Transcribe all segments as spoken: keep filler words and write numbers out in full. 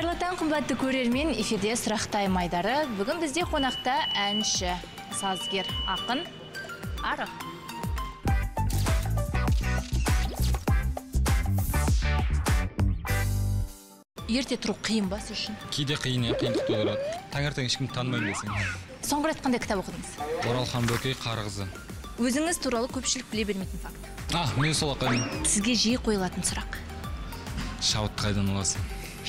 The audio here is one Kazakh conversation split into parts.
Қайырлы таң, қымбатты көрермен, эфирде Сұрақтай Майдары. Бүгін бізде қонақта әнші, сазгер, ақын, арық. Ерте тұру қиын ба сіз үшін? Кейде қиын, е, қиындық тудырады. Таңертең ешкімді танымаймын десең. Соңғы рет қандай кітап оқыдыңыз? Оралхан Бөкей «Қарғызы». Өзіңіз туралы көпшілік біле бермейтін факт. А, мен сол ақын. Сізге жиі қойылатын сұрақ. Шабытты қайдан аласың?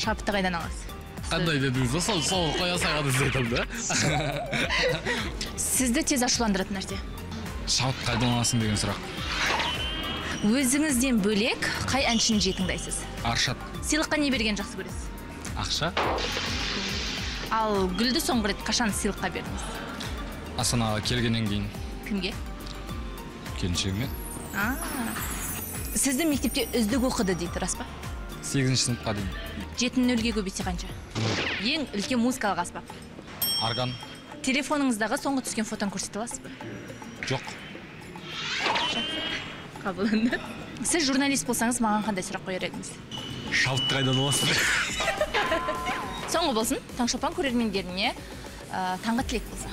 Шабытты қайдан аласыз? Қандай дедіңіз, сол сол қоя салғанды айтам да. Сізді тез ашуландыратын нәрсе? Шабытты қайдан аласың деген сұрақ. Өзіңізден бөлек қай әншіні жиі тыңдайсыз? Аршат. Сыйлыққа не берген жақсы көресіз? Ақша. Ал гүлді соңғы рет қашан сыйлыққа бердіңіз? Астанаға келгеннен кейін. Кімге? Келіншегіме. А. Сізді мектепте үздік оқыды дейді, рас па? сегізінші сыныпқа дейін. Жетінің нөлге көбейсе қанша? Ең үлкен музыкалық аспап. Арган. Телефоныңыздағы соңғы түскен фотон көрсете аласыз ба? Жоқ. Қабыланды. Сіз журналист болсаңыз, маған қандай сұрақ қояр едіңіз? Шабытты қайдан аласыз? Соңғы болсын, Таңшолпан көрермендеріне таңғы тілек болса.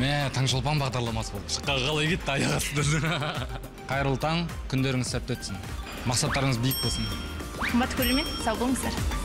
Мә, Таңшолпан бағдарламасы болды. Шыққа қалай кетті, аяқ астында. Қайырлы таң, күндеріңіз сәтті өтсін. Мақсаттарыңыз биік болсын. Қымбатты көрермен, сау болыңыздар.